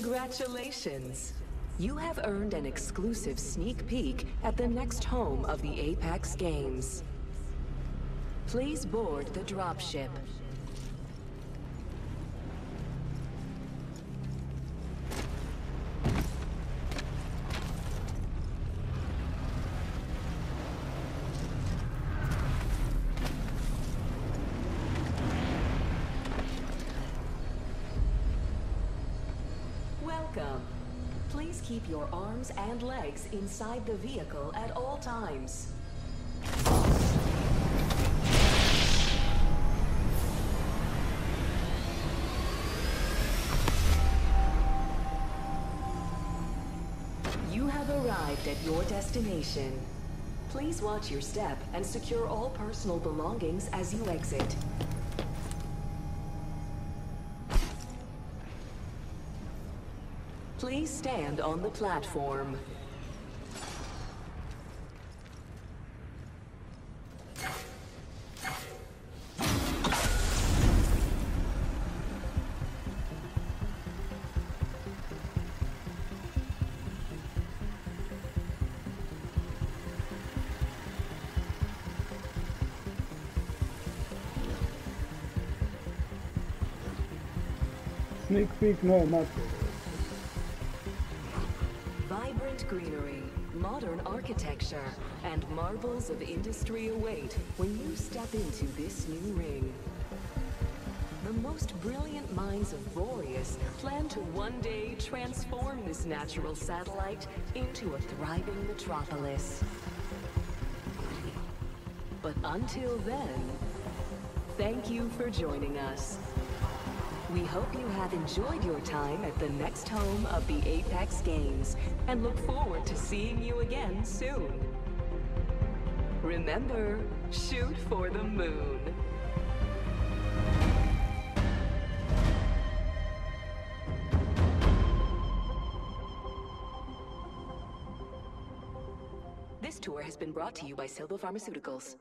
Congratulations. You have earned an exclusive sneak peek at the next home of the Apex Games. Please board the dropship. Welcome. Please keep your arms and legs inside the vehicle at all times. You have arrived at your destination. Please watch your step and secure all personal belongings as you exit. Please stand on the platform. Sneak peek, no matter. Greenery, modern architecture, and marvels of industry await when you step into this new ring. The most brilliant minds of Boreas plan to one day transform this natural satellite into a thriving metropolis. But until then, thank you for joining us. We hope you have enjoyed your time at the next home of the Apex Games, and look forward to seeing you again soon. Remember, shoot for the moon. This tour has been brought to you by Silva Pharmaceuticals.